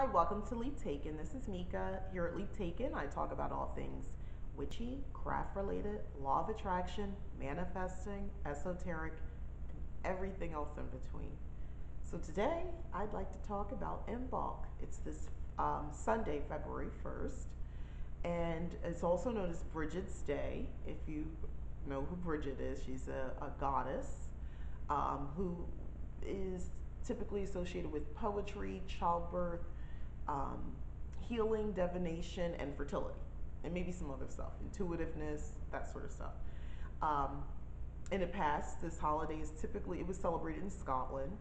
Hi, welcome to Leap Taken. This is Mika. Here at Leap Taken, I talk about all things witchy, craft related, law of attraction, manifesting, esoteric, and everything else in between. So today, I'd like to talk about Imbolc. It's this Sunday, February 1st, and it's also known as Brigid's Day. If you know who Brigid is, she's a goddess who is typically associated with poetry, childbirth, healing, divination, and fertility, and maybe some other stuff, intuitiveness, that sort of stuff. In the past, this holiday is typically, it was celebrated in Scotland.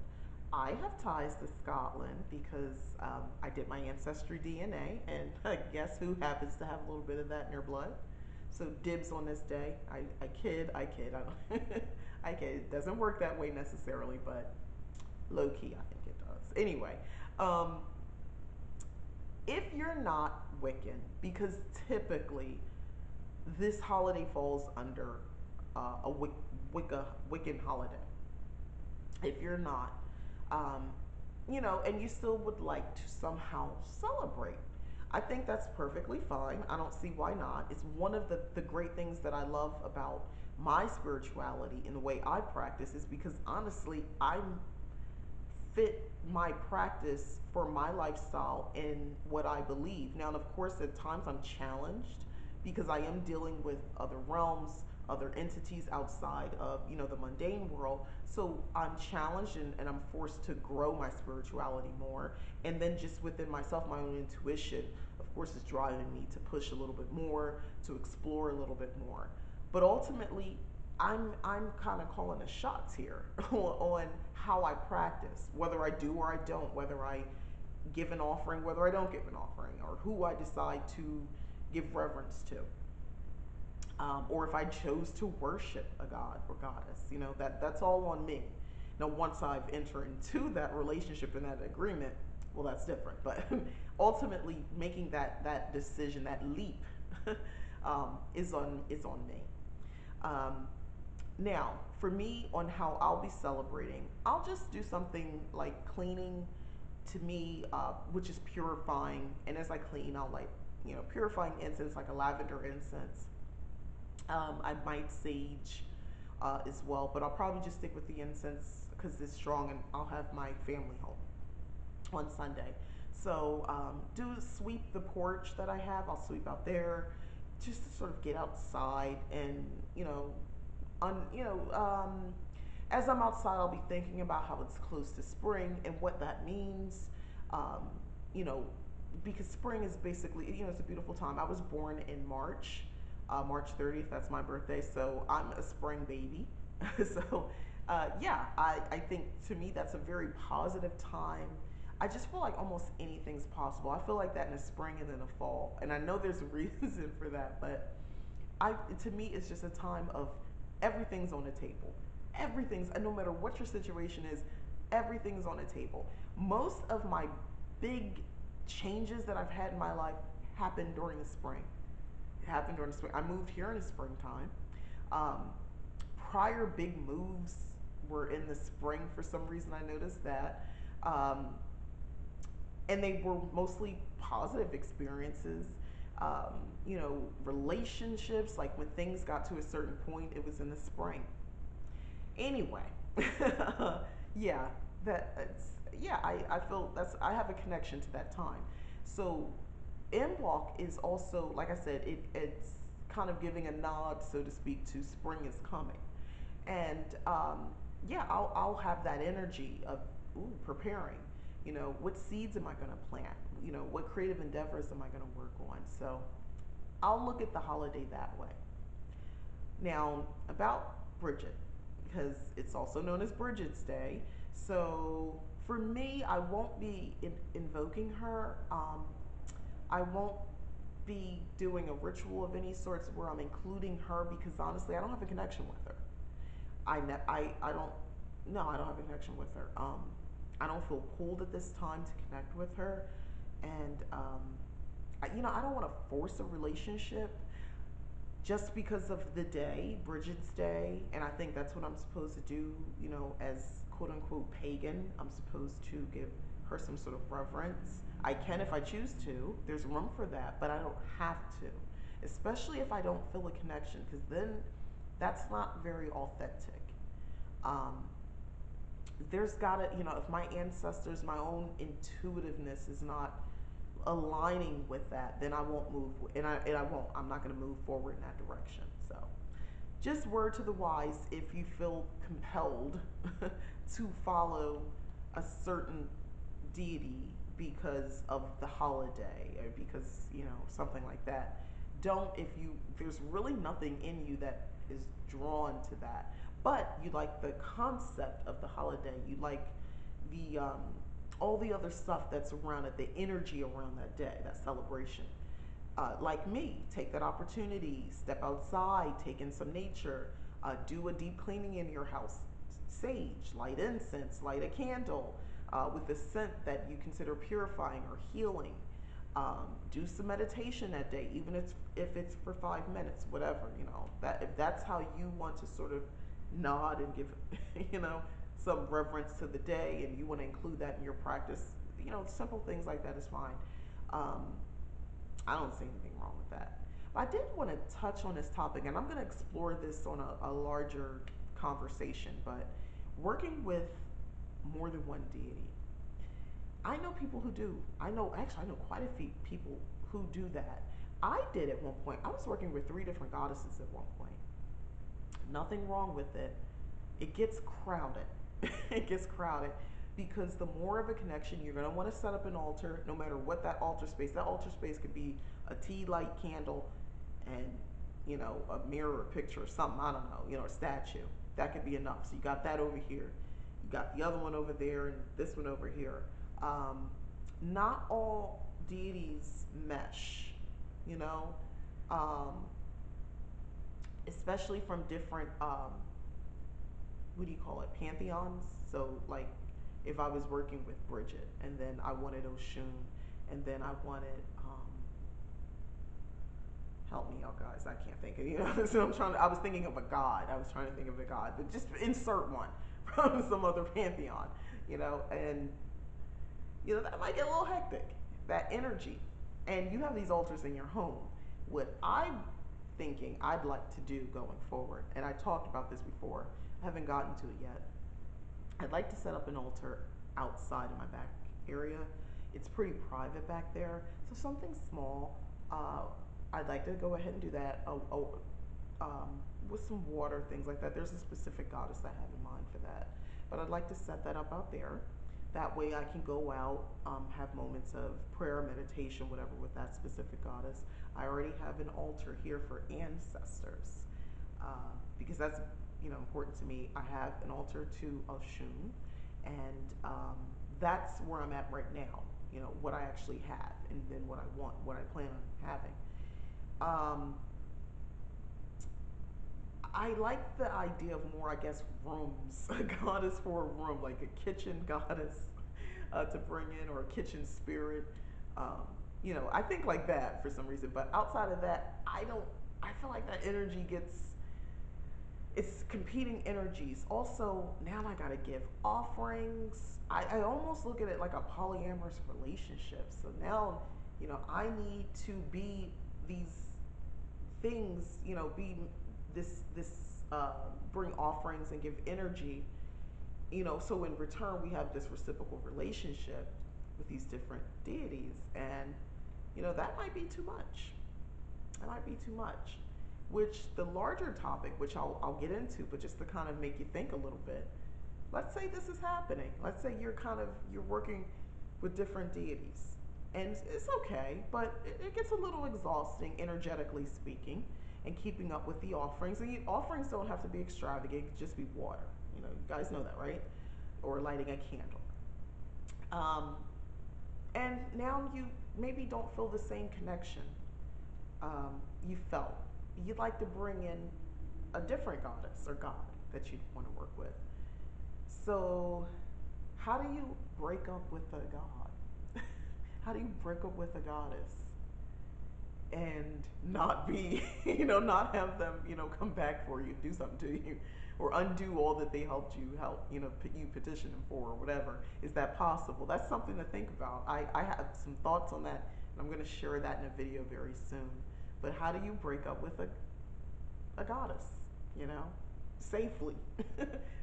I have ties to Scotland because I did my ancestry DNA, and guess who happens to have a little bit of that in their blood? So dibs on this day. I kid, I don't, I kid, it doesn't work that way necessarily, but low-key, I think it does. Anyway, if you're not Wiccan, because typically this holiday falls under a Wiccan holiday. If you're not, you know, and you still would like to somehow celebrate, I think that's perfectly fine. I don't see why not. It's one of the great things that I love about my spirituality and the way I practice is because honestly, I'm fit my practice for my lifestyle and what I believe. Now, and of course, at times I'm challenged because I am dealing with other realms, other entities outside of, you know, the mundane world. So I'm challenged and I'm forced to grow my spirituality more. And then just within myself, my own intuition, of course, is driving me to push a little bit more, to explore a little bit more. But ultimately, I'm kind of calling the shots here on how I practice, whether I do or I don't, whether I give an offering, whether I don't give an offering, or who I decide to give reverence to, or if I chose to worship a god or goddess. You know, that's all on me. Now, once I've entered into that relationship and that agreement, well, that's different. But ultimately, making that decision, that leap, is on me. Now, for me, on how I'll be celebrating, I'll just do something like cleaning to me, which is purifying. And as I clean, I'll light, you know, purifying incense, like a lavender incense. I might sage as well, but I'll probably just stick with the incense because it's strong and I'll have my family home on Sunday. So do sweep the porch that I have. I'll sweep out there just to sort of get outside and, you know, as I'm outside, I'll be thinking about how it's close to spring and what that means, you know, because spring is basically, you know, it's a beautiful time. I was born in March, March 30th, that's my birthday, so I'm a spring baby. So, yeah, I think to me that's a very positive time. I just feel like almost anything's possible. I feel like that in the spring and in the fall, and I know there's a reason for that, but to me it's just a time of everything's on the table. Everything's, no matter what your situation is, everything's on the table. Most of my big changes that I've had in my life happened during the spring. It happened during the spring. I moved here in the springtime. Prior big moves were in the spring for some reason. I noticed that. And they were mostly positive experiences. You know, relationships, like when things got to a certain point, it was in the spring. Anyway, yeah, I feel I have a connection to that time. So Imbolc is also, like I said, it's kind of giving a nod, so to speak, to spring is coming. And yeah, I'll have that energy of preparing. You know, what seeds am I going to plant? You know, what creative endeavors am I going to work on? So I'll look at the holiday that way. Now, about Brigid, because it's also known as Brigid's Day. So for me, I won't be invoking her. I won't be doing a ritual of any sorts where I'm including her because honestly, I don't have a connection with her. I don't have a connection with her. I don't feel pulled at this time to connect with her. And, you know, I don't want to force a relationship just because of the day, Brigid's Day. And I think that's what I'm supposed to do, you know, as quote unquote pagan. I'm supposed to give her some sort of reverence, I can if I choose to. There's room for that, but I don't have to, especially if I don't feel a connection, because then that's not very authentic. There's gotta, you know, if my ancestors, my own intuitiveness is not aligning with that, then I won't move, I'm not going to move forward in that direction. So just word to the wise, if you feel compelled to follow a certain deity because of the holiday or because, you know, something like that, don't, if you, there's really nothing in you that is drawn to that, but you like the concept of the holiday, you like the all the other stuff that's around it, the energy around that day, that celebration. Like me, take that opportunity, step outside, take in some nature, do a deep cleaning in your house, sage, light incense, light a candle with a scent that you consider purifying or healing. Do some meditation that day, even if it's for 5 minutes, whatever, you know, that if that's how you want to sort of nod and give, you know, some reverence to the day, and you want to include that in your practice, you know, simple things like that is fine. I don't see anything wrong with that. But I did want to touch on this topic, and I'm going to explore this on a larger conversation, but working with more than one deity. I know people who do. I know quite a few people who do that. I did at one point. I was working with 3 different goddesses at one point. Nothing wrong with it. It gets crowded. It gets crowded because the more of a connection, you're going to want to set up an altar, no matter what that altar space. That altar space could be a tea light candle and, you know, a mirror, a picture, or something. I don't know, you know, a statue. That could be enough. So you got that over here. You got the other one over there and this one over here. Not all deities mesh, you know, especially from different, what do you call it, pantheons. So like if I was working with Brigid and then I wanted Oshun and then I wanted, help me out guys, I can't think of, you know, so I was thinking of a god, I was trying to think of a god, but just insert one from some other pantheon, you know, and you know, that might get a little hectic, that energy. And you have these altars in your home. What I'm thinking I'd like to do going forward, and I talked about this before, I haven't gotten to it yet. I'd like to set up an altar outside in my back area. It's pretty private back there. So something small, I'd like to go ahead and do that with some water, things like that. There's a specific goddess I have in mind for that. But I'd like to set that up out there. That way I can go out, have moments of prayer, meditation, whatever, with that specific goddess. I already have an altar here for ancestors because that's, you know, important to me. I have an altar to Oshun, and that's where I'm at right now, you know, what I actually have and then what I want, what I plan on having. I like the idea of more, I guess, rooms, a goddess for a room, like a kitchen goddess to bring in, or a kitchen spirit. You know, I think like that for some reason, but outside of that, I feel like that energy gets, it's competing energies. Also, now I gotta give offerings. I almost look at it like a polyamorous relationship. So now, you know, I need to be these things, you know, be bring offerings and give energy, you know, so in return we have this reciprocal relationship with these different deities. And you know, that might be too much, which the larger topic, which I'll get into, but just to kind of make you think a little bit, let's say this is happening, let's say you're working with different deities, and it's okay, but it gets a little exhausting energetically speaking, and keeping up with the offerings. And offerings don't have to be extravagant, just be water. You know, you guys know that, right? Or lighting a candle. And now you maybe don't feel the same connection you felt. You'd like to bring in a different goddess or god that you'd want to work with. So how do you break up with a god? How do you break up with a goddess and not be, you know, not have them, you know, come back for you, do something to you, or undo all that they helped you you petition them for or whatever. Is that possible? That's something to think about. I have some thoughts on that, and I'm going to share that in a video very soon. But how do you break up with a goddess, safely?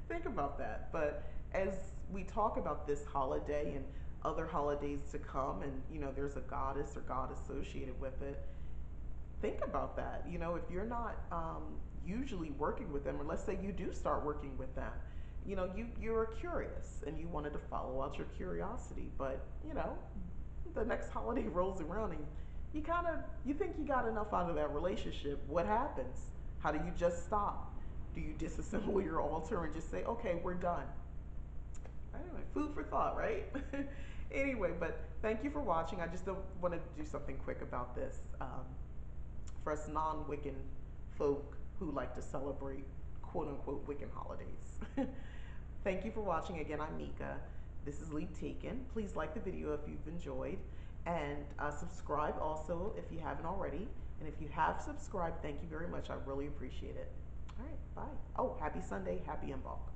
Think about that. But as we talk about this holiday and other holidays to come, and there's a goddess or god associated with it, think about that. If you're not usually working with them, or let's say you do start working with them, you're curious and you wanted to follow out your curiosity, but the next holiday rolls around and you think you got enough out of that relationship. What happens? How do you just stop? Do you disassemble your altar and just say, okay, we're done? Anyway, food for thought, right? Anyway, but thank you for watching. I just want to do something quick about this. For us non-Wiccan folk who like to celebrate quote-unquote Wiccan holidays. Thank you for watching. Again, I'm Mika. This is Leap Taken. Please like the video if you've enjoyed, and subscribe also if you haven't already. And if you have subscribed, thank you very much. I really appreciate it. All right, bye. Oh, happy Sunday. Happy Imbolc.